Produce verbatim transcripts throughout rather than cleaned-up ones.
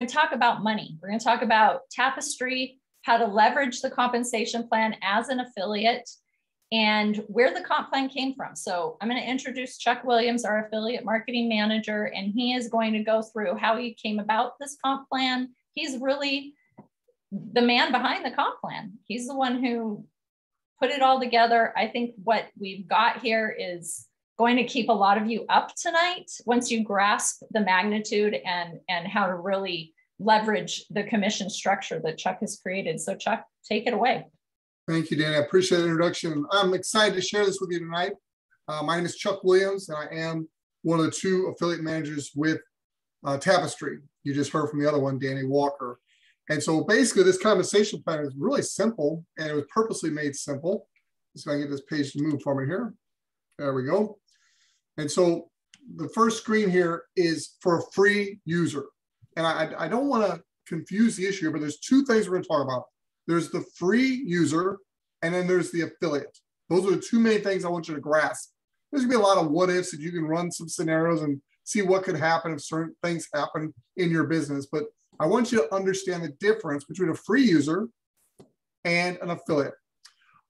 to talk about money. We're going to talk about Tapestri, how to leverage the compensation plan as an affiliate, and where the comp plan came from. So I'm going to introduce Chuck Williams, our affiliate marketing manager, and he is going to go through how he came about this comp plan. He's really the man behind the comp plan. He's the one who put it all together. I think what we've got here is going to keep a lot of you up tonight once you grasp the magnitude and, and how to really leverage the commission structure that Chuck has created. So Chuck, take it away. Thank you, Danny. I appreciate the introduction. I'm excited to share this with you tonight. Uh, my name is Chuck Williams, and I am one of the two affiliate managers with uh, Tapestri. You just heard from the other one, Danny Walker. And so basically this compensation plan is really simple, and it was purposely made simple. So I can get this page to move for me here. There we go. And so the first screen here is for a free user. And I, I don't want to confuse the issue, but there's two things we're going to talk about. There's the free user, and then there's the affiliate. Those are the two main things I want you to grasp. There's going to be a lot of what ifs that you can run some scenarios and see what could happen if certain things happen in your business. But I want you to understand the difference between a free user and an affiliate.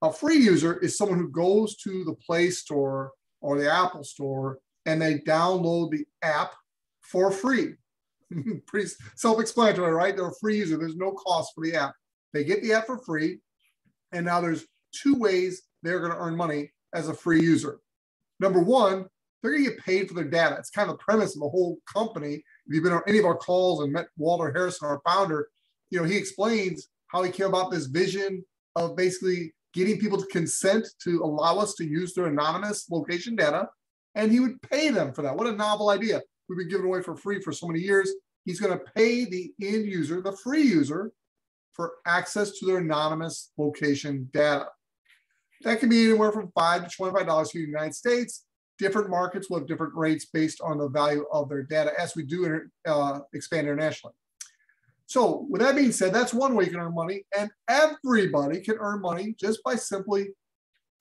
A free user is someone who goes to the Play Store or the Apple Store and they download the app for free. Pretty self-explanatory, right? They're a free user. There's no cost for the app. They get the app for free. And now there's two ways they're going to earn money as a free user. Number one, they're going to get paid for their data. It's kind of the premise of the whole company. If you've been on any of our calls and met Walter Harrison, our founder, you know, he explains how he came about this vision of basically getting people to consent to allow us to use their anonymous location data, and he would pay them for that. What a novel idea. We've been giving away for free for so many years. He's going to pay the end user, the free user, for access to their anonymous location data. That can be anywhere from five to twenty-five dollars here in the United States. Different markets will have different rates based on the value of their data, as we do uh, expand internationally. So with that being said, that's one way you can earn money, and everybody can earn money just by simply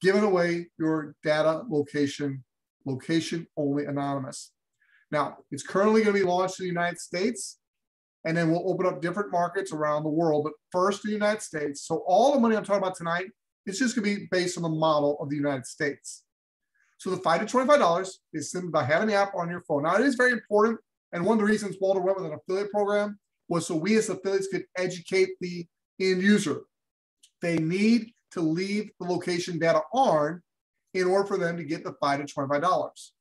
giving away your data location, location only anonymous. Now, it's currently going to be launched in the United States, and then we'll open up different markets around the world, but first the United States. So all the money I'm talking about tonight, it's just going to be based on the model of the United States. So the five to twenty-five dollars is simply by having the app on your phone. Now, it is very important, and one of the reasons Walter went with an affiliate program was so we as affiliates could educate the end user. They need to leave the location data on in order for them to get the five to twenty-five dollars.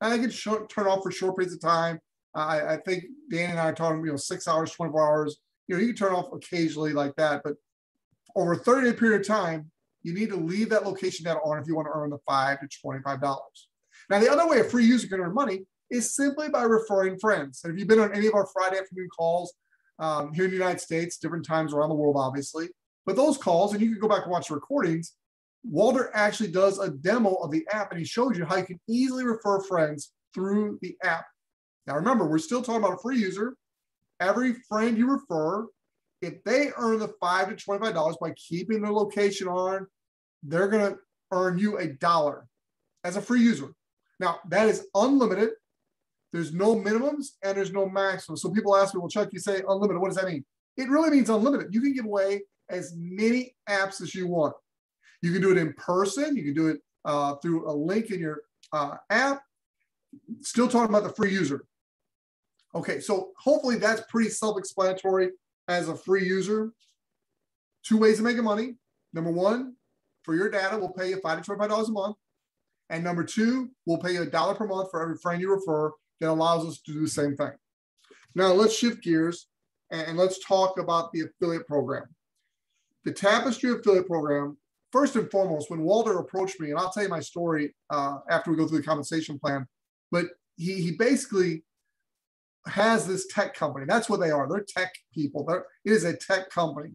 And they can turn off for short periods of time. I, I think Dan and I are talking, you know, six hours, twenty-four hours. You know, you can turn off occasionally like that, but over a thirty day period of time, you need to leave that location data on if you want to earn the five to twenty-five dollars. Now, the other way a free user can earn money is simply by referring friends. And if you've been on any of our Friday afternoon calls um, here in the United States, different times around the world, obviously, but those calls, and you can go back and watch the recordings, Walter actually does a demo of the app, and he shows you how you can easily refer friends through the app. Now, remember, we're still talking about a free user. Every friend you refer, if they earn the five to twenty-five dollars by keeping their location on, they're going to earn you a dollar as a free user. Now, that is unlimited. There's no minimums and there's no maximums. So people ask me, well, Chuck, you say unlimited. What does that mean? It really means unlimited. You can give away as many apps as you want. You can do it in person. You can do it uh, through a link in your uh, app. Still talking about the free user. Okay, so hopefully that's pretty self-explanatory as a free user. Two ways of making money. Number one, for your data, we'll pay you five to twenty-five dollars a month. And number two, we'll pay you a dollar per month for every friend you refer. That allows us to do the same thing. Now let's shift gears and let's talk about the affiliate program. The Tapestri affiliate program, first and foremost, when Walter approached me, and I'll tell you my story uh, after we go through the compensation plan, but he, he basically has this tech company. That's what they are. They're tech people. They're, it is a tech company.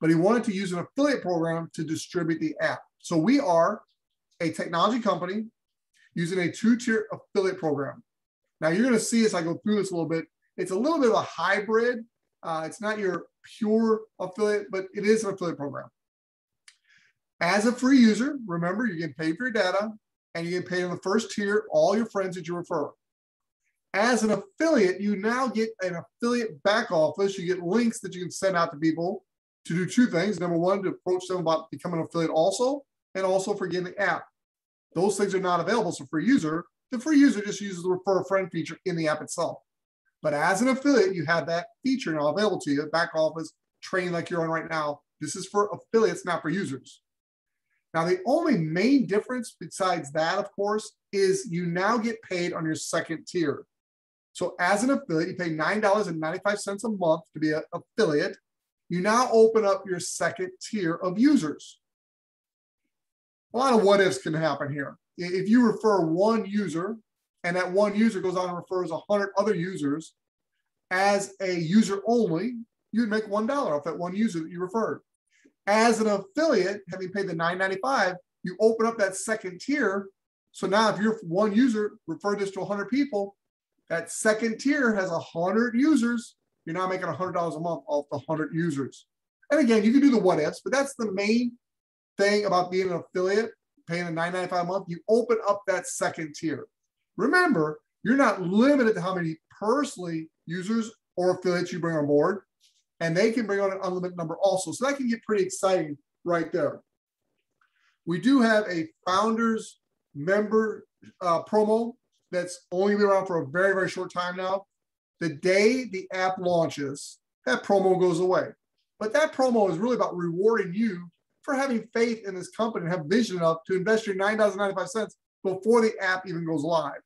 But he wanted to use an affiliate program to distribute the app. So we are a technology company using a two-tier affiliate program. Now, you're going to see as I go through this a little bit, it's a little bit of a hybrid. Uh, it's not your pure affiliate, but it is an affiliate program. As a free user, remember, you get paid for your data, and you get paid on the first tier, all your friends that you refer. As an affiliate, you now get an affiliate back office. You get links that you can send out to people to do two things. Number one, to approach them about becoming an affiliate also, and also for getting the app. Those things are not available. So for a user, the free user just uses the refer a friend feature in the app itself. But as an affiliate, you have that feature now available to you, back office, training like you're on right now. This is for affiliates, not for users. Now, the only main difference besides that, of course, is you now get paid on your second tier. So as an affiliate, you pay nine dollars and ninety-five cents a month to be an affiliate. You now open up your second tier of users. A lot of what ifs can happen here. If you refer one user and that one user goes out and refers one hundred other users, as a user only, you'd make one dollar off that one user that you referred. As an affiliate, having paid the nine ninety-five, you open up that second tier. So now if your one user referred this to one hundred people, that second tier has one hundred users. You're now making one hundred dollars a month off the one hundred users. And again, you can do the what ifs, but that's the main thing about being an affiliate, paying a nine ninety-five a month. You open up that second tier. Remember, you're not limited to how many personally users or affiliates you bring on board, and they can bring on an unlimited number also. So that can get pretty exciting right there. We do have a founders member uh, promo that's only been around for a very, very short time now. The day the app launches, that promo goes away. But that promo is really about rewarding you for having faith in this company and have vision enough to invest your nine dollars and ninety-five cents before the app even goes live.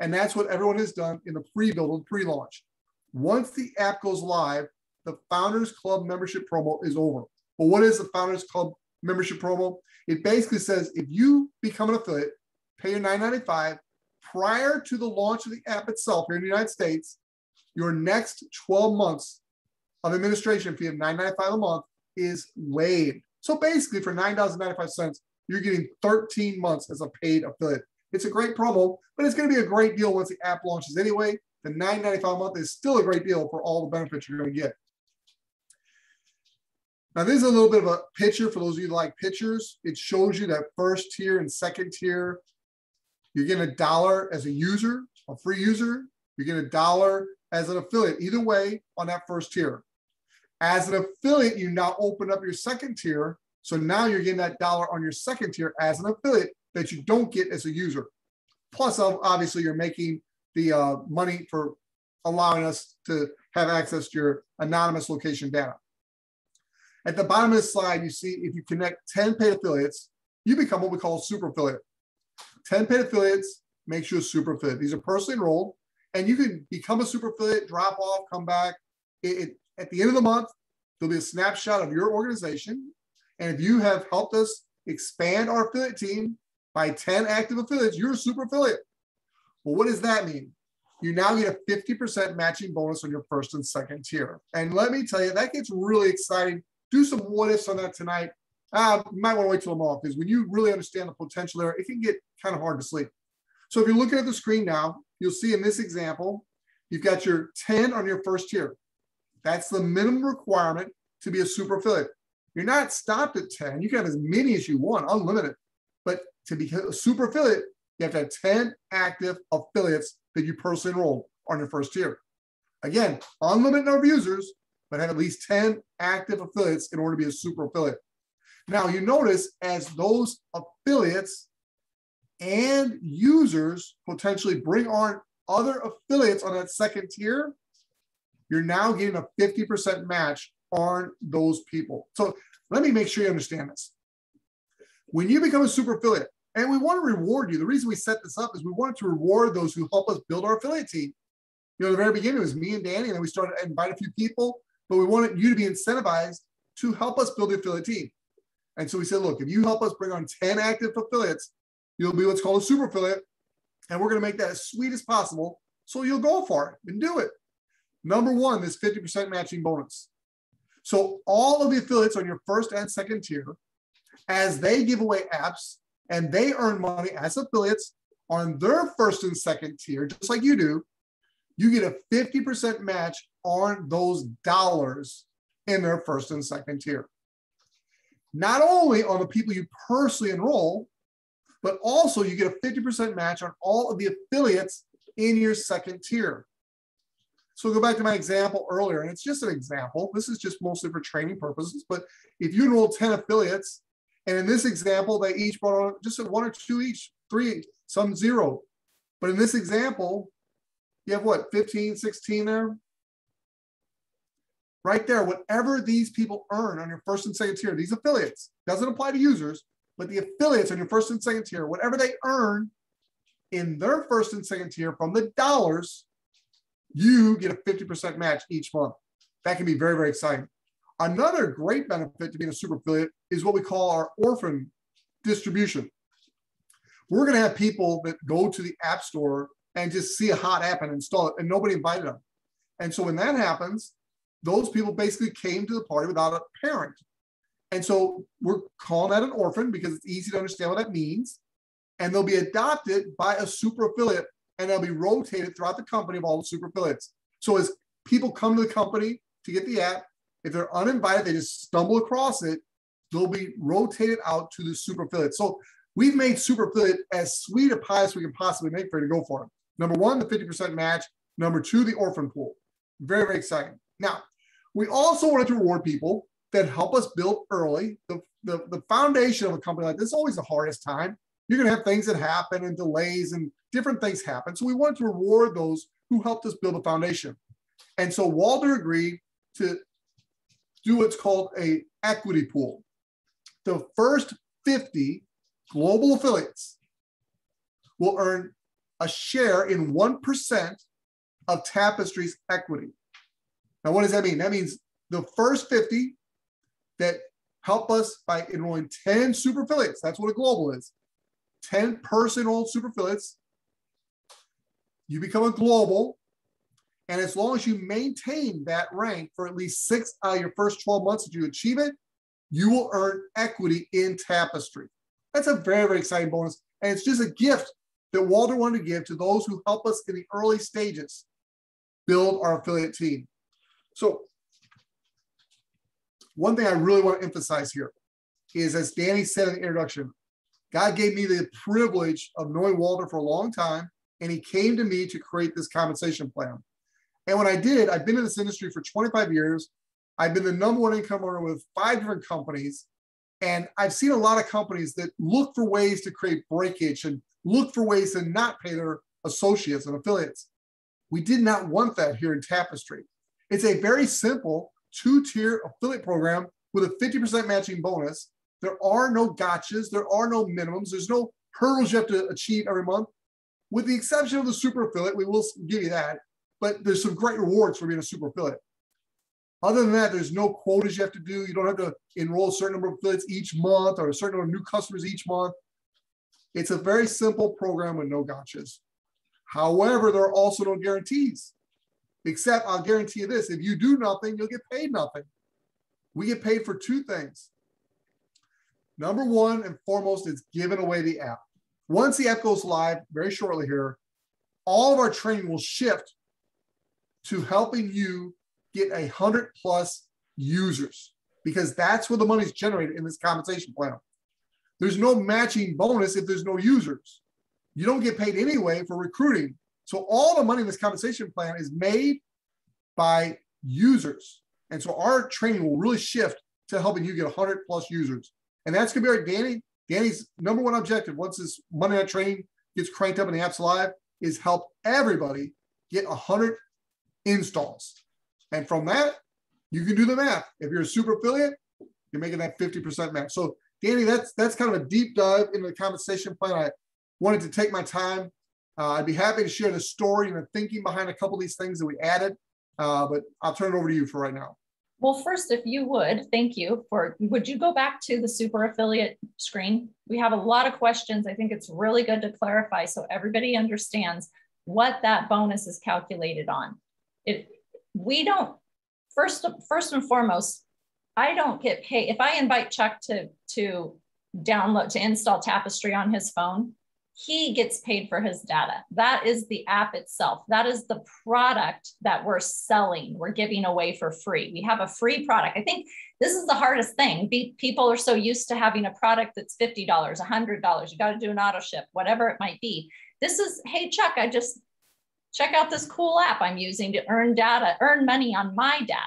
And that's what everyone has done in the pre-build and pre-launch. Once the app goes live, the Founders Club membership promo is over. Well, what is the Founders Club membership promo? It basically says, if you become an affiliate, pay your nine ninety-five prior to the launch of the app itself here in the United States, your next twelve months of administration fee of nine ninety-five a month is waived. So basically for nine dollars and ninety-five cents, you're getting thirteen months as a paid affiliate. It's a great promo, but it's going to be a great deal once the app launches anyway. The nine ninety-five a month is still a great deal for all the benefits you're going to get. Now, this is a little bit of a picture for those of you who like pictures. It shows you that first tier and second tier. You're getting a dollar as a user, a free user. You're getting a dollar as an affiliate, either way on that first tier. As an affiliate, you now open up your second tier. So now you're getting that dollar on your second tier as an affiliate that you don't get as a user. Plus, obviously, you're making the uh, money for allowing us to have access to your anonymous location data. At the bottom of this slide, you see if you connect ten paid affiliates, you become what we call a super affiliate. ten paid affiliates makes you a super affiliate. These are personally enrolled. And you can become a super affiliate, drop off, come back. It, it, at the end of the month, there'll be a snapshot of your organization. And if you have helped us expand our affiliate team by ten active affiliates, you're a super affiliate. Well, what does that mean? You now get a fifty percent matching bonus on your first and second tier. And let me tell you, that gets really exciting. Do some what ifs on that tonight. Uh, you might want to wait till tomorrow because when you really understand the potential there, it can get kind of hard to sleep. So if you're looking at the screen now, you'll see in this example, you've got your ten on your first tier. That's the minimum requirement to be a super affiliate. You're not stopped at ten. You can have as many as you want, unlimited. But to be a super affiliate, you have to have ten active affiliates that you personally enrolled on your first tier. Again, unlimited number of users, but have at least ten active affiliates in order to be a super affiliate. Now, you notice as those affiliates and users potentially bring on other affiliates on that second tier, you're now getting a fifty percent match on those people. So let me make sure you understand this. When you become a super affiliate, and we want to reward you, the reason we set this up is we wanted to reward those who help us build our affiliate team. You know, at the very beginning, it was me and Danny, and then we started to invite a few people, but we wanted you to be incentivized to help us build the affiliate team. And so we said, look, if you help us bring on ten active affiliates, you'll be what's called a super affiliate, and we're going to make that as sweet as possible, so you'll go for it and do it. Number one, this fifty percent matching bonus. So all of the affiliates on your first and second tier, as they give away apps and they earn money as affiliates on their first and second tier, just like you do, you get a fifty percent match on those dollars in their first and second tier. Not only on the people you personally enroll, but also you get a fifty percent match on all of the affiliates in your second tier. So go back to my example earlier, and it's just an example. This is just mostly for training purposes, but if you enroll ten affiliates, and in this example, they each brought on just one or two each, three, some zero. But in this example, you have what, fifteen, sixteen there? Right there, whatever these people earn on your first and second tier, these affiliates, doesn't apply to users, but the affiliates on your first and second tier, whatever they earn in their first and second tier from the dollars, you get a fifty percent match each month. That can be very, very exciting. Another great benefit to being a super affiliate is what we call our orphan distribution. We're going to have people that go to the app store and just see a hot app and install it, and nobody invited them. And so when that happens, those people basically came to the party without a parent. And so we're calling that an orphan because it's easy to understand what that means. And they'll be adopted by a super affiliate, and they'll be rotated throughout the company of all the super affiliates. So as people come to the company to get the app, if they're uninvited, they just stumble across it, they'll be rotated out to the super affiliate. So we've made super affiliate as sweet a pie as we can possibly make for you to go for it. Number one, the fifty percent match. Number two, the orphan pool. Very, very exciting. Now, we also wanted to reward people that help us build early. The, the, the foundation of a company like this is always the hardest time. You're going to have things that happen and delays and different things happen. So we wanted to reward those who helped us build a foundation. And so Walter agreed to do what's called an equity pool. The first fifty global affiliates will earn a share in one percent of Tapestry's equity. Now, what does that mean? That means the first fifty that help us by enrolling ten super affiliates, that's what a global is, ten personal super affiliates, you become a global, and as long as you maintain that rank for at least six out of your first twelve months that you achieve it, you will earn equity in Tapestry. That's a very, very exciting bonus, and it's just a gift that Walter wanted to give to those who help us in the early stages build our affiliate team. So one thing I really want to emphasize here is, as Danny said in the introduction, God gave me the privilege of knowing Walter for a long time, and he came to me to create this compensation plan. And when I did, I've been in this industry for twenty-five years. I've been the number one income earner with five different companies, and I've seen a lot of companies that look for ways to create breakage and look for ways to not pay their associates and affiliates. We did not want that here in Tapestry. It's a very simple two-tier affiliate program with a fifty percent matching bonus. There are no gotchas. There are no minimums. There's no hurdles you have to achieve every month. With the exception of the super affiliate, we will give you that, but there's some great rewards for being a super affiliate. Other than that, there's no quotas you have to do. You don't have to enroll a certain number of affiliates each month or a certain number of new customers each month. It's a very simple program with no gotchas. However, there are also no guarantees, except I'll guarantee you this. If you do nothing, you'll get paid nothing. We get paid for two things. Number one and foremost is giving away the app. Once the app goes live, very shortly here, all of our training will shift to helping you get a hundred plus users, because that's where the money's generated in this compensation plan. There's no matching bonus if there's no users. You don't get paid anyway for recruiting. So all the money in this compensation plan is made by users. And so our training will really shift to helping you get a hundred plus users. And that's going to be our Danny. Danny's number one objective, once this Monday night training gets cranked up and the app's live, is help everybody get one hundred installs. And from that, you can do the math. If you're a super affiliate, you're making that fifty percent match. So Danny, that's that's kind of a deep dive into the compensation plan. I wanted to take my time. Uh, I'd be happy to share the story and the thinking behind a couple of these things that we added, uh, but I'll turn it over to you for right now. Well, first, if you would, thank you for, would you go back to the super affiliate screen? We have a lot of questions. I think it's really good to clarify so everybody understands what that bonus is calculated on. If we don't, first, first and foremost, I don't get paid. If I invite Chuck to, to download, to install Tapestry on his phone, he gets paid for his data. That is the app itself. That is the product that we're selling, we're giving away for free. We have a free product. I think this is the hardest thing. People are so used to having a product that's fifty dollars, one hundred dollars. You got to do an auto ship, whatever it might be. This is, hey, Chuck, I just Check out this cool app I'm using to earn data, earn money on my data.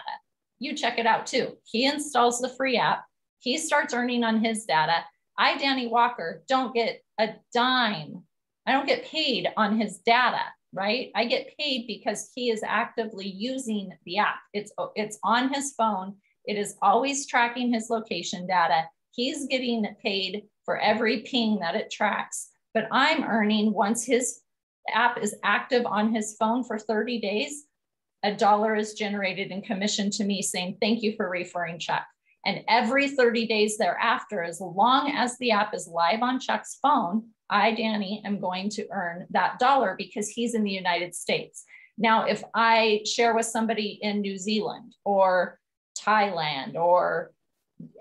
You check it out too. He installs the free app. He starts earning on his data. I, Danny Walker, don't get a dime. I don't get paid on his data, right? I get paid because he is actively using the app. It's, it's on his phone. It is always tracking his location data. He's getting paid for every ping that it tracks, but I'm earning, once his app is active on his phone for thirty days, a dollar is generated in commission to me saying, thank you for referring Chuck. And every thirty days thereafter, as long as the app is live on Chuck's phone, I, Danny, am going to earn that dollar because he's in the United States. Now, if I share with somebody in New Zealand or Thailand or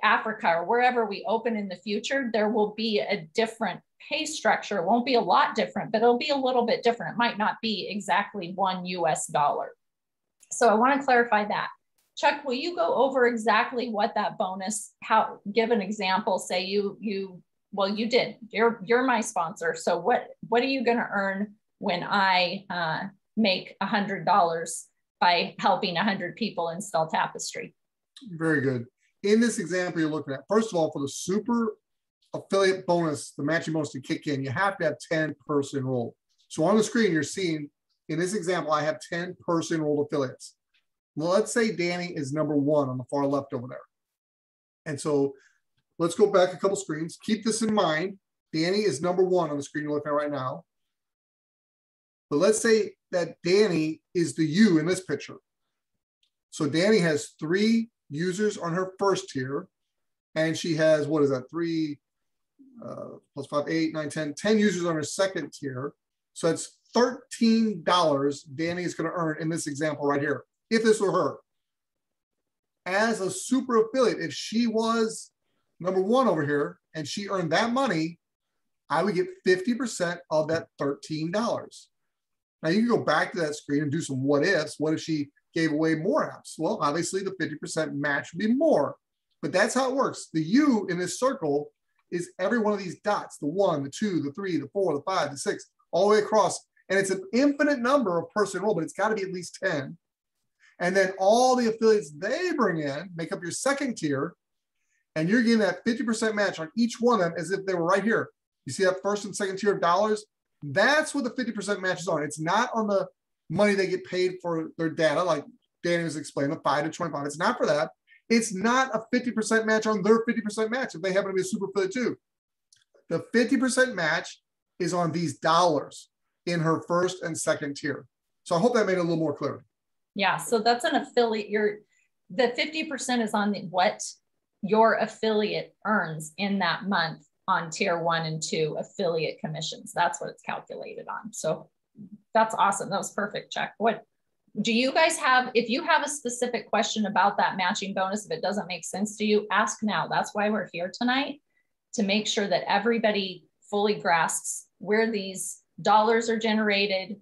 Africa or wherever we open in the future, there will be a different pay structure. It won't be a lot different, but it'll be a little bit different. It might not be exactly one U S dollar. So I want to clarify that. Chuck, will you go over exactly what that bonus, how, give an example, say you, you, well, you did, you're, you're my sponsor. So what, what are you going to earn when I uh, make a hundred dollars by helping a hundred people install Tapestri? Very good. In this example you're looking at, first of all, for the super affiliate bonus, the matching bonus to kick in, you have to have ten person enrolled. So on the screen, you're seeing, in this example, I have ten person enrolled affiliates. Well, let's say Danny is number one on the far left over there. And so let's go back a couple screens. Keep this in mind. Danny is number one on the screen you're looking at right now. But let's say that Danny is the U in this picture. So Danny has three users on her first tier. And she has, what is that? Three uh, plus five, eight, nine, ten, ten users on her second tier. So that's thirteen dollars Danny is going to earn in this example right here. If this were her, as a super affiliate, if she was number one over here and she earned that money, I would get fifty percent of that thirteen dollars. Now you can go back to that screen and do some what ifs. What if she gave away more apps? Well, obviously the fifty percent match would be more, but that's how it works. The U in this circle is every one of these dots, the one, the two, the three, the four, the five, the six, all the way across. And it's an infinite number of person enrolled, but it's gotta be at least ten. And then all the affiliates they bring in make up your second tier, and you're getting that fifty percent match on each one of them as if they were right here. You see that first and second tier of dollars? That's what the fifty percent match is on. It's not on the money they get paid for their data, like Danny was explaining, the five to twenty-five. It's not for that. It's not a fifty percent match on their fifty percent match if they happen to be a super affiliate too. The fifty percent match is on these dollars in her first and second tier. So I hope that made it a little more clear. Yeah, so that's an affiliate. Your the fifty percent is on the, what your affiliate earns in that month on tier one and two affiliate commissions. That's what it's calculated on. So that's awesome. That was perfect, Chuck. What do you guys have? If you have a specific question about that matching bonus, if it doesn't make sense to you, ask now. That's why we're here tonight, to make sure that everybody fully grasps where these dollars are generated,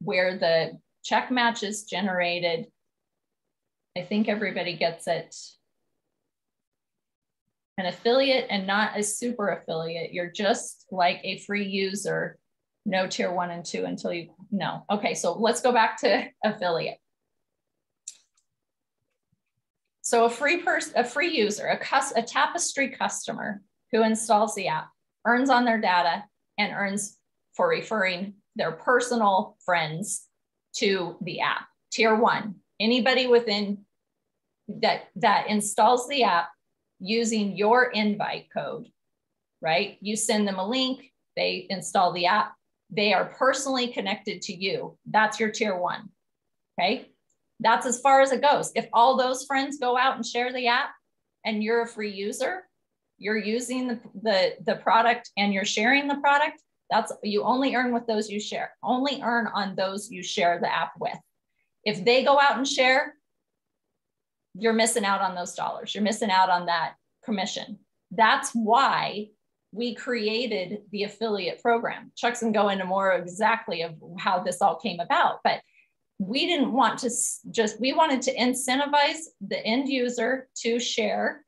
where the check match is generated. I think everybody gets it. An affiliate and not a super affiliate. You're just like a free user, no tier one and two until you, no. Okay, so let's go back to affiliate. So a free person, a free user, a, cus a Tapestri customer who installs the app, earns on their data and earns for referring their personal friends to the app. Tier one, anybody within that, that installs the app using your invite code, right? You send them a link, they install the app, they are personally connected to you. That's your tier one, okay? That's as far as it goes. If all those friends go out and share the app and you're a free user, you're using the, the, the product and you're sharing the product, that's, you only earn with those you share, only earn on those you share the app with. If they go out and share, you're missing out on those dollars. You're missing out on that commission. That's why we created the affiliate program. Chuck's gonna go into more exactly of how this all came about, but we didn't want to just, we wanted to incentivize the end user to share.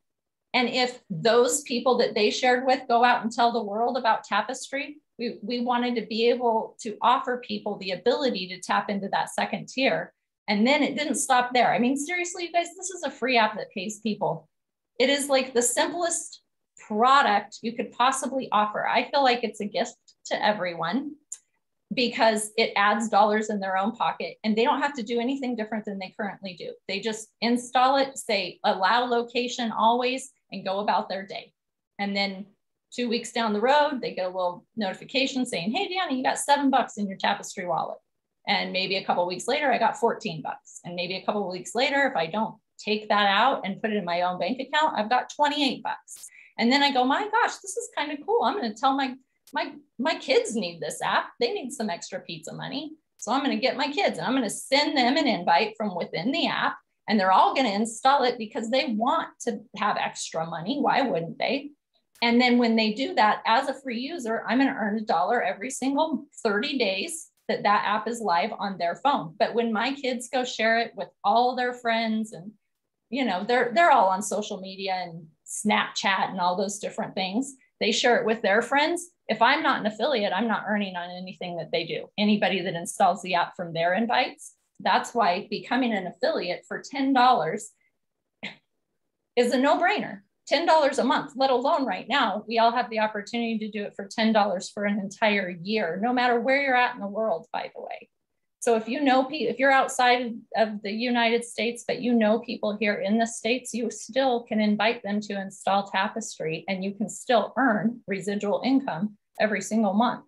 And if those people that they shared with go out and tell the world about Tapestri, We, we wanted to be able to offer people the ability to tap into that second tier. And then it didn't stop there. I mean, seriously, you guys, this is a free app that pays people. It is like the simplest product you could possibly offer. I feel like it's a gift to everyone because it adds dollars in their own pocket and they don't have to do anything different than they currently do. They just install it, say, allow location always, and go about their day. And then two weeks down the road, they get a little notification saying, hey, Danny, you got seven bucks in your Tapestri wallet. And maybe a couple of weeks later, I got fourteen bucks. And maybe a couple of weeks later, if I don't take that out and put it in my own bank account, I've got twenty-eight bucks. And then I go, my gosh, this is kind of cool. I'm going to tell my, my, my kids need this app. They need some extra pizza money. So I'm going to get my kids and I'm going to send them an invite from within the app. And they're all going to install it because they want to have extra money. Why wouldn't they? And then when they do that, as a free user, I'm going to earn a dollar every single thirty days that that app is live on their phone. But when my kids go share it with all their friends and, you know, they're, they're all on social media and Snapchat and all those different things, they share it with their friends. If I'm not an affiliate, I'm not earning on anything that they do. Anybody that installs the app from their invites. That's why becoming an affiliate for ten dollars is a no-brainer. ten dollars a month, let alone right now, we all have the opportunity to do it for ten dollars for an entire year, no matter where you're at in the world, by the way. So if you know, if you're outside of the United States, but you know people here in the States, you still can invite them to install Tapestri and you can still earn residual income every single month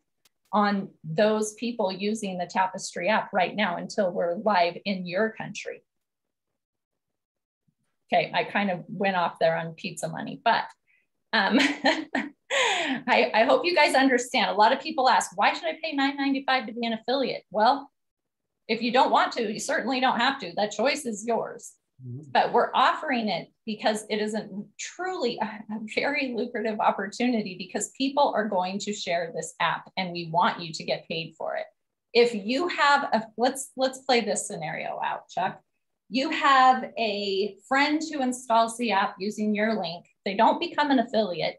on those people using the Tapestri app right now until we're live in your country. Okay, I kind of went off there on pizza money, but um, I, I hope you guys understand. A lot of people ask, why should I pay nine ninety-five to be an affiliate? Well, if you don't want to, you certainly don't have to. That choice is yours. Mm-hmm. But we're offering it because it is a truly a, a very lucrative opportunity because people are going to share this app and we want you to get paid for it. If you have a, let's, let's play this scenario out, Chuck. You have a friend who installs the app using your link. They don't become an affiliate.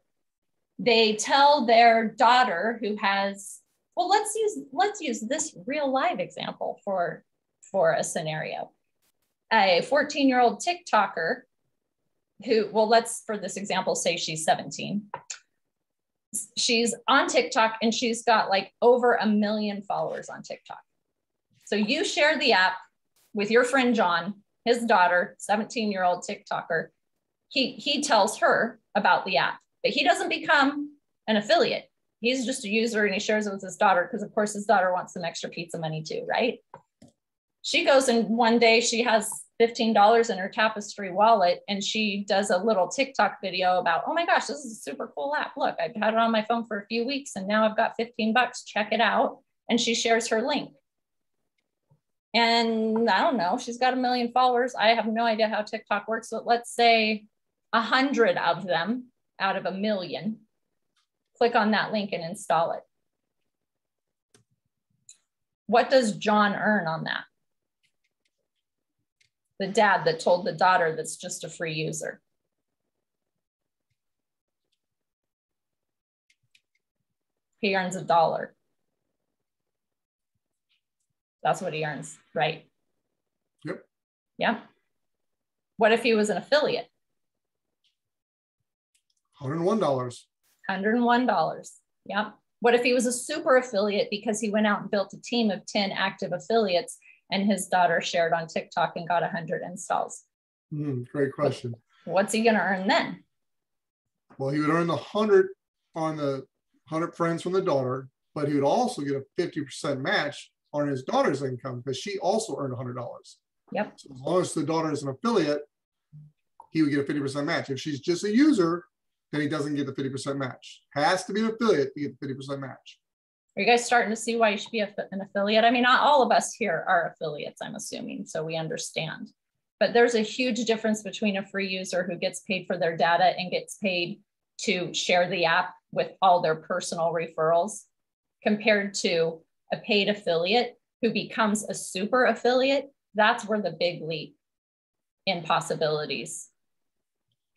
They tell their daughter who has, well, let's use, let's use this real live example for, for a scenario. A fourteen year old TikToker who, well, let's, for this example, say she's seventeen. She's on TikTok and she's got like over a million followers on TikTok. So you share the app with your friend John, his daughter, seventeen year old TikToker. He, he tells her about the app, but he doesn't become an affiliate. He's just a user and he shares it with his daughter because of course his daughter wants some extra pizza money too, right? She goes and one day she has fifteen dollars in her Tapestri wallet and she does a little TikTok video about, oh my gosh, this is a super cool app. Look, I've had it on my phone for a few weeks and now I've got fifteen bucks, check it out. And she shares her link. And I don't know, she's got a million followers. I have no idea how TikTok works, but let's say a hundred of them out of a million, click on that link and install it. What does John earn on that? The dad that told the daughter that's just a free user. He earns a dollar. That's what he earns, right? Yep. Yeah. What if he was an affiliate? one hundred one dollars. one hundred one dollars. Yep. What if he was a super affiliate because he went out and built a team of ten active affiliates and his daughter shared on TikTok and got one hundred installs? Mm, great question. What's he going to earn then? Well, he would earn the one hundred on the one hundred friends from the daughter, but he would also get a fifty percent match on his daughter's income because she also earned one hundred dollars. Yep. So as long as the daughter is an affiliate, he would get a fifty percent match. If she's just a user, then he doesn't get the fifty percent match. Has to be an affiliate to get the fifty percent match. Are you guys starting to see why you should be an affiliate? I mean, not all of us here are affiliates, I'm assuming, so we understand. But there's a huge difference between a free user who gets paid for their data and gets paid to share the app with all their personal referrals compared to a paid affiliate who becomes a super affiliate. That's where the big leap in possibilities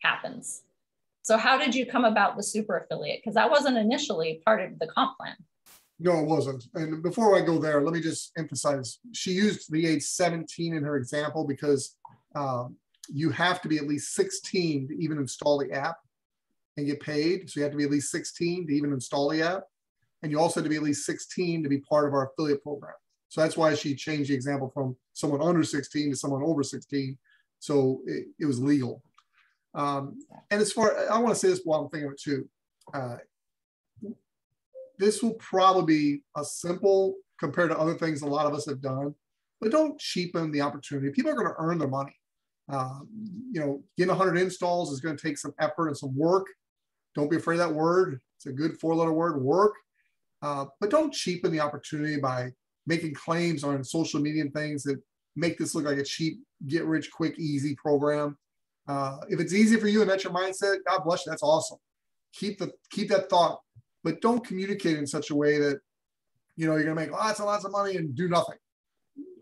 happens. So how did you come about the super affiliate? Because that wasn't initially part of the comp plan. No, it wasn't. And before I go there, let me just emphasize, she used the age seventeen in her example because um, you have to be at least sixteen to even install the app and get paid. So you have to be at least sixteen to even install the app. And you also have to be at least sixteen to be part of our affiliate program. So that's why she changed the example from someone under sixteen to someone over sixteen. So it, it was legal. Um, and as far, I want to say this while I'm thinking of it too. Uh, this will probably be a simple compared to other things a lot of us have done, but don't cheapen the opportunity. People are going to earn their money. Um, you know, getting one hundred installs is going to take some effort and some work. Don't be afraid of that word. It's a good four-letter word, work. Uh, but don't cheapen the opportunity by making claims on social media and things that make this look like a cheap, get rich, quick, easy program. Uh, if it's easy for you and that's your mindset, God bless you, that's awesome. Keep the keep that thought, but don't communicate in such a way that, you know, you're going to make lots and lots of money and do nothing.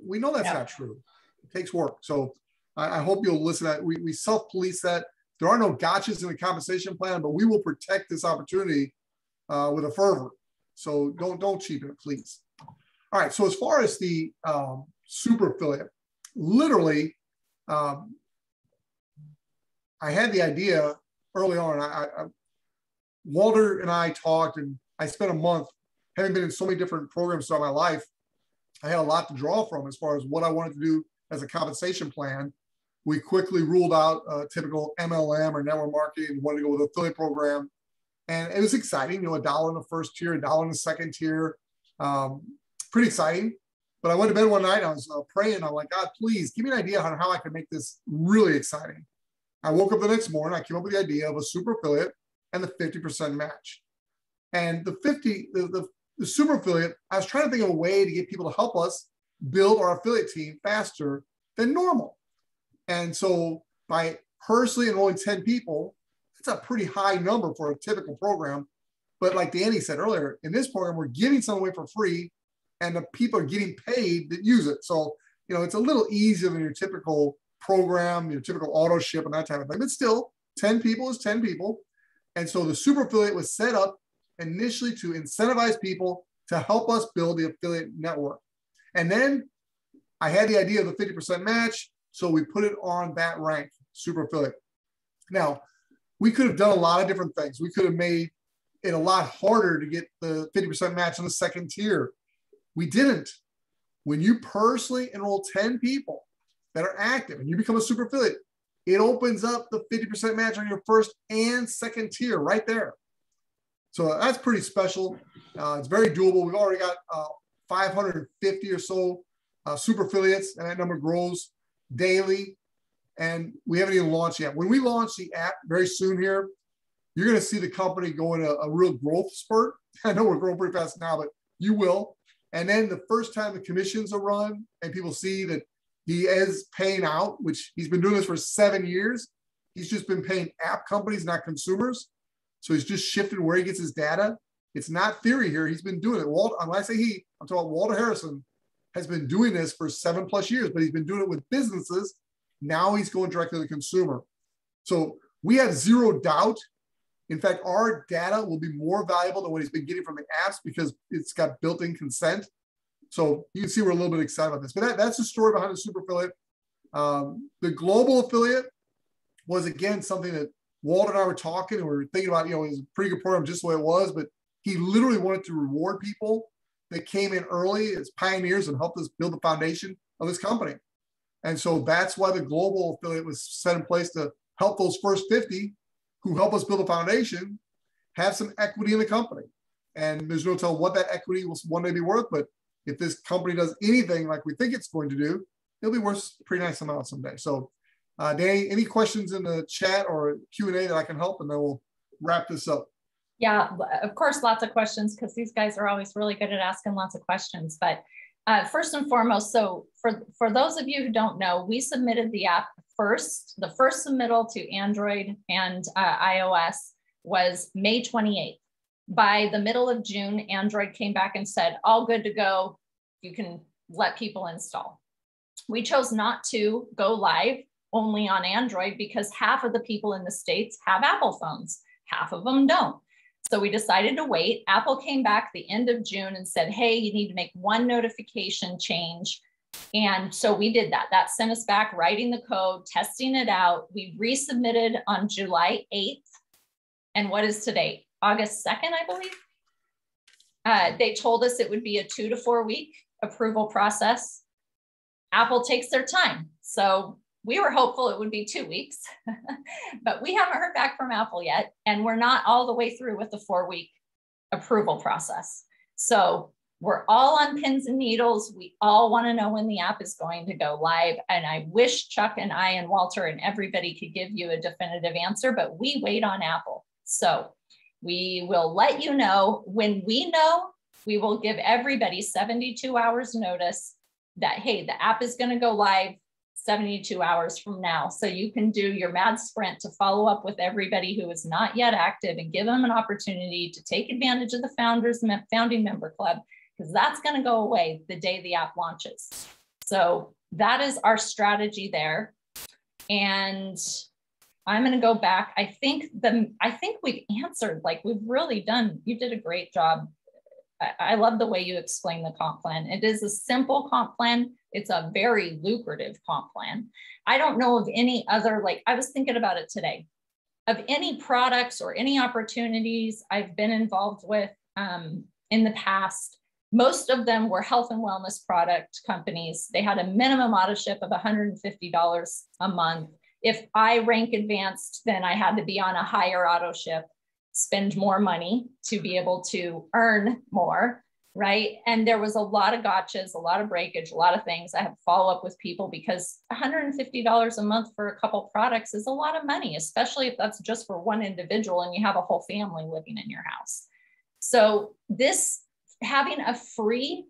We know that's yeah. not true. It takes work. So I, I hope you'll listen to that. We, we self-police that. There are no gotchas in the compensation plan, but we will protect this opportunity uh, with a fervor. So don't, don't cheapen it, please. All right, so as far as the um, super affiliate, literally, um, I had the idea early on. I, I, Walter and I talked, and I spent a month, having been in so many different programs throughout my life, I had a lot to draw from as far as what I wanted to do as a compensation plan. We quickly ruled out a typical M L M or network marketing, wanted to go with an affiliate program. And it was exciting, you know, a dollar in the first tier, a dollar in the second tier. Um, pretty exciting. But I went to bed one night, I was uh, praying. I'm like, God, please give me an idea on how I can make this really exciting. I woke up the next morning, I came up with the idea of a super affiliate and the fifty percent match. And the fifty, the, the, the super affiliate, I was trying to think of a way to get people to help us build our affiliate team faster than normal. And so by personally enrolling ten people, that's a pretty high number for a typical program. But like Danny said earlier, in this program, we're giving something away for free and the people are getting paid that use it. So, you know, it's a little easier than your typical program, your typical auto ship and that type of thing, but still ten people is ten people. And so the super affiliate was set up initially to incentivize people to help us build the affiliate network. And then I had the idea of the fifty percent match. So we put it on that rank, super affiliate. Now, we could have done a lot of different things. We could have made it a lot harder to get the fifty percent match on the second tier. We didn't. When you personally enroll ten people that are active and you become a super affiliate, it opens up the fifty percent match on your first and second tier right there. So that's pretty special. Uh, it's very doable. We've already got uh, five hundred fifty or so uh, super affiliates, and that number grows daily. And we haven't even launched yet. When we launch the app very soon here, you're going to see the company go in a, a real growth spurt. I know we're growing pretty fast now, but you will. And then the first time the commissions are run and people see that he is paying out, which he's been doing this for seven years. He's just been paying app companies, not consumers. So he's just shifted where he gets his data. It's not theory here. He's been doing it. Walt, when I say he, I'm talking about Walter Harrison, has been doing this for seven plus years, but he's been doing it with businesses. Now he's going directly to the consumer. So we have zero doubt. In fact, our data will be more valuable than what he's been getting from the apps because it's got built-in consent. So you can see we're a little bit excited about this. But that, that's the story behind the super affiliate. Um, the global affiliate was, again, something that Walter and I were talking and we were thinking about, you know, it was a pretty good program just the way it was, but he literally wanted to reward people that came in early as pioneers and helped us build the foundation of this company. And so that's why the global affiliate was set in place to help those first fifty who help us build a foundation have some equity in the company. And there's no telling what that equity will one day be worth. But if this company does anything like we think it's going to do, it'll be worth a pretty nice amount someday. So uh, Danny, any questions in the chat or Q and A that I can help? And then we'll wrap this up. Yeah, of course, lots of questions because these guys are always really good at asking lots of questions. But Uh, first and foremost, so for, for those of you who don't know, we submitted the app first. The first submittal to Android and uh, iOS was May twenty-eighth. By the middle of June, Android came back and said, all good to go. You can let people install. We chose not to go live only on Android because half of the people in the States have Apple phones. Half of them don't. So we decided to wait. Apple came back the end of June and said, hey, you need to make one notification change. And so we did that. That sent us back writing the code, testing it out. We resubmitted on July eighth. And what is today? August second, I believe. Uh, they told us it would be a two to four week approval process. Apple takes their time. So we were hopeful it would be two weeks, but we haven't heard back from Apple yet. And we're not all the way through with the four week approval process. So we're all on pins and needles. We all want to know when the app is going to go live. And I wish Chuck and I and Walter and everybody could give you a definitive answer, but we wait on Apple. So we will let you know. When we know, we will give everybody seventy-two hours notice that, hey, the app is going to go live seventy-two hours from now. So you can do your mad sprint to follow up with everybody who is not yet active and give them an opportunity to take advantage of the founders founding member club, because that's going to go away the day the app launches. So that is our strategy there. And I'm going to go back. I think the I think we've answered, like we've really done. You did a great job. I, I love the way you explain the comp plan. It is a simple comp plan. It's a very lucrative comp plan. I don't know of any other, like I was thinking about it today, of any products or any opportunities I've been involved with um, in the past. Most of them were health and wellness product companies. They had a minimum autoship of one hundred fifty dollars a month. If I rank advanced, then I had to be on a higher autoship, spend more money to be able to earn more, right? And there was a lot of gotchas, a lot of breakage, a lot of things. I had to follow up with people because one hundred fifty dollars a month for a couple products is a lot of money, especially if that's just for one individual and you have a whole family living in your house. So this, having a free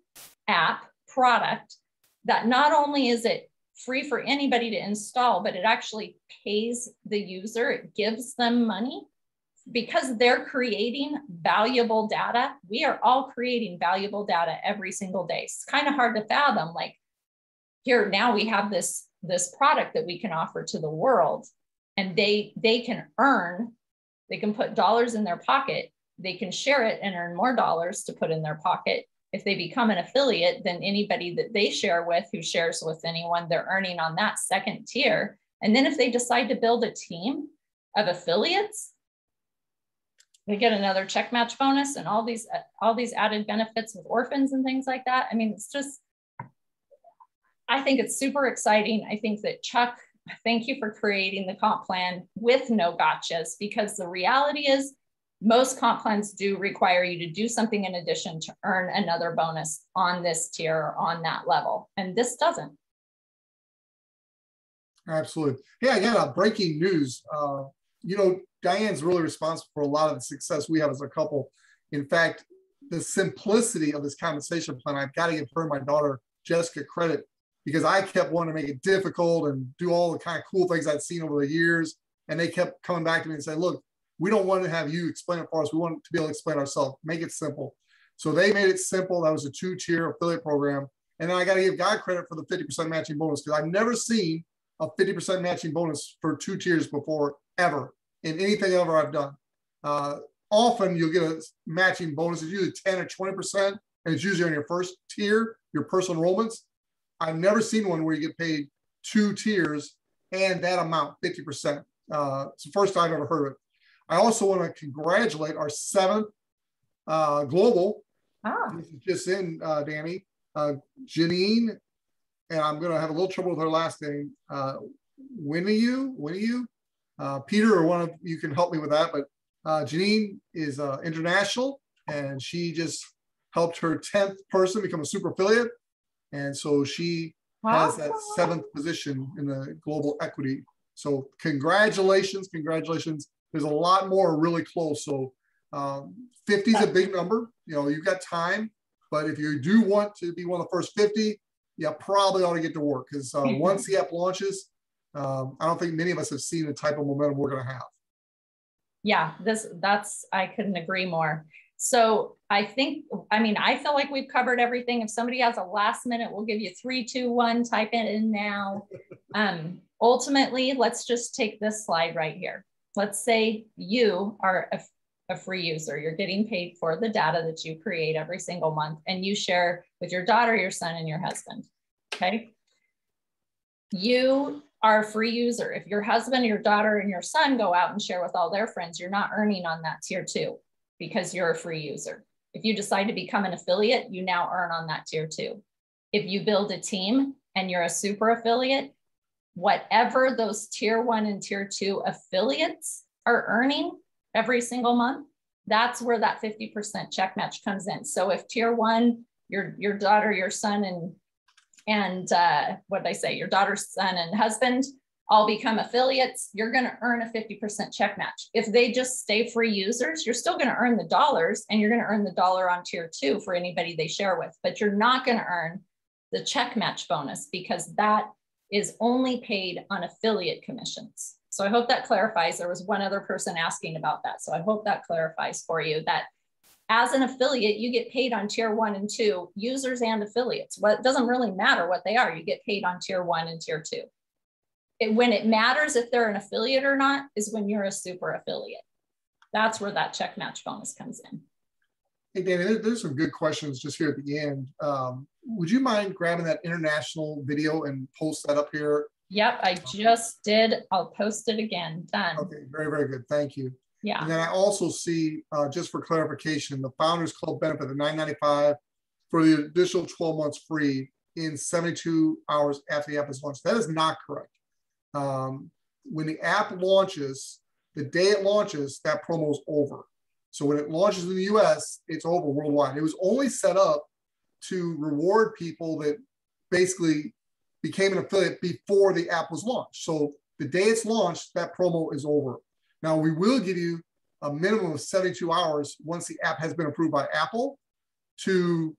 app product that not only is it free for anybody to install, but it actually pays the user, it gives them money because they're creating valuable data. We are all creating valuable data every single day. It's kind of hard to fathom, like here, now we have this, this product that we can offer to the world and they, they can earn, they can put dollars in their pocket, they can share it and earn more dollars to put in their pocket. If they become an affiliate, then anybody that they share with who shares with anyone, they're earning on that second tier. And then if they decide to build a team of affiliates, they get another check match bonus and all these, all these added benefits with orphans and things like that. I mean, it's just, I think it's super exciting. I think that Chuck, thank you for creating the comp plan with no gotchas, because the reality is, most comp plans do require you to do something in addition to earn another bonus on this tier or on that level. And this doesn't. Absolutely. Yeah, I got a breaking news. Uh, you know, Diane's really responsible for a lot of the success we have as a couple. In fact, the simplicity of this compensation plan, I've got to give her and my daughter, Jessica, credit, because I kept wanting to make it difficult and do all the kind of cool things I'd seen over the years. And they kept coming back to me and saying, look, we don't want to have you explain it for us. We want to be able to explain ourselves. Make it simple. So they made it simple. That was a two-tier affiliate program. And then I got to give God credit for the fifty percent matching bonus, because I've never seen a fifty percent matching bonus for two tiers before, ever, in anything ever I've done. Uh, often you'll get a matching bonus. It's usually ten or twenty percent, and it's usually on your first tier, your personal enrollments. I've never seen one where you get paid two tiers and that amount, fifty percent. Uh, it's the first time I've ever heard of it. I also want to congratulate our seventh uh, global, ah. This is just in, uh, Danny, uh, Janine, and I'm going to have a little trouble with her last name, uh, Winnie U, Winnie U, uh, Peter, or one of you can help me with that, but uh, Janine is uh, international, and she just helped her tenth person become a super affiliate, and so she wow. has that seventh position in the global equity. So congratulations, congratulations. There's a lot more really close. So um, fifty is a big number. You know, you've got time, but if you do want to be one of the first fifty, you probably ought to get to work, because uh, once the app launches, um, I don't think many of us have seen the type of momentum we're going to have. Yeah, this that's, I couldn't agree more. So I think, I mean, I feel like we've covered everything. If somebody has a last minute, we'll give you three, two, one, type it in now. Um, ultimately, let's just take this slide right here. Let's say you are a free user. You're getting paid for the data that you create every single month and you share with your daughter, your son, and your husband, okay? You are a free user. If your husband, your daughter, and your son go out and share with all their friends, you're not earning on that tier two because you're a free user. If you decide to become an affiliate, you now earn on that tier two. If you build a team and you're a super affiliate, whatever those tier one and tier two affiliates are earning every single month, that's where that fifty percent check match comes in. So if tier one, your, your daughter, your son, and and uh, what did I say, your daughter, son, and husband all become affiliates, you're gonna earn a fifty percent check match. If they just stay free users, you're still gonna earn the dollars, and you're gonna earn the dollar on tier two for anybody they share with, but you're not gonna earn the check match bonus because that is only paid on affiliate commissions. So I hope that clarifies. There was one other person asking about that. So I hope that clarifies for you that as an affiliate, you get paid on tier one and two, users and affiliates. Well, it doesn't really matter what they are. You get paid on tier one and tier two. It, when it matters if they're an affiliate or not is when you're a super affiliate. That's where that check match bonus comes in. Hey, Danny, there's some good questions just here at the end. Um, would you mind grabbing that international video and post that up here? Yep, I just did. I'll post it again. Done. Okay, very, very good. Thank you. Yeah. And then I also see, uh, just for clarification, the Founders Club benefit of nine ninety-five for the additional twelve months free in seventy-two hours after the app is launched. That is not correct. Um, when the app launches, the day it launches, that promo is over. So when it launches in the U S, it's over worldwide. It was only set up to reward people that basically became an affiliate before the app was launched. So the day it's launched, that promo is over. Now, we will give you a minimum of seventy-two hours once the app has been approved by Apple to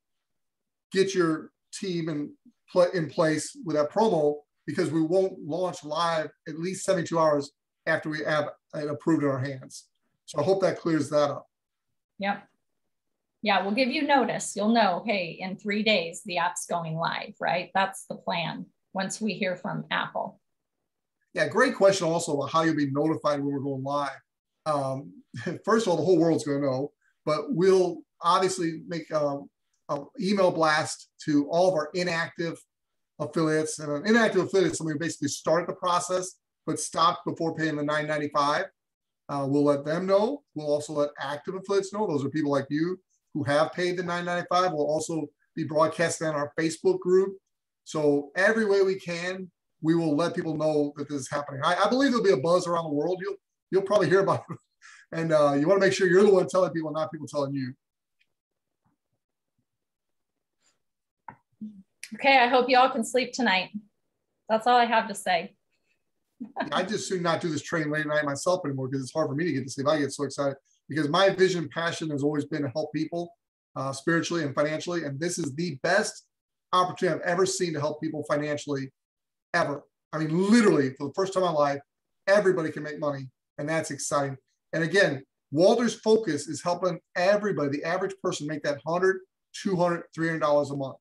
get your team in, pl- in place with that promo, because we won't launch live at least seventy-two hours after we have it approved in our hands. So I hope that clears that up. Yep. Yeah, we'll give you notice. You'll know, hey, in three days, the app's going live, right? That's the plan once we hear from Apple. Yeah, great question also about how you'll be notified when we're going live. Um, first of all, the whole world's going to know, but we'll obviously make an email blast to all of our inactive affiliates. And an inactive affiliate is somebody who basically started the process but stopped before paying the nine ninety-five. Uh, we'll let them know. We'll also let active affiliates know. Those are people like you who have paid the nine ninety-five. We'll also be broadcasting on our Facebook group. So every way we can, we will let people know that this is happening. I, I believe there'll be a buzz around the world. You'll, you'll probably hear about it. And uh, you want to make sure you're the one telling people, not people telling you. Okay, I hope you all can sleep tonight. That's all I have to say. I just soon not do this training late at night myself anymore because it's hard for me to get to sleep. I get so excited because my vision and passion has always been to help people uh, spiritually and financially. And this is the best opportunity I've ever seen to help people financially ever. I mean, literally, for the first time in my life, everybody can make money, and that's exciting. And again, Walter's focus is helping everybody, the average person, make that one hundred, two hundred, three hundred dollars a month.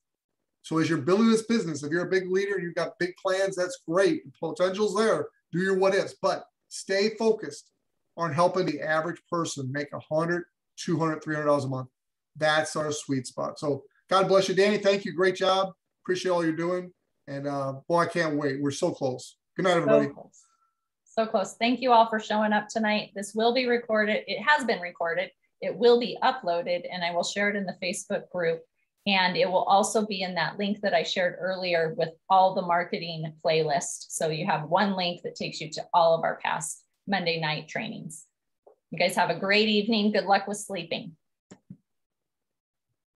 So as you're building this business, if you're a big leader, you've got big plans, that's great. The potential's there. Do your what ifs, but stay focused on helping the average person make one hundred, two hundred, three hundred dollars a month. That's our sweet spot. So God bless you, Danny. Thank you. Great job. Appreciate all you're doing. And uh, boy, I can't wait. We're so close. Good night, everybody. So close. So close. Thank you all for showing up tonight. This will be recorded. It has been recorded. It will be uploaded, and I will share it in the Facebook group. And it will also be in that link that I shared earlier with all the marketing playlists. So you have one link that takes you to all of our past Monday night trainings. You guys have a great evening. Good luck with sleeping.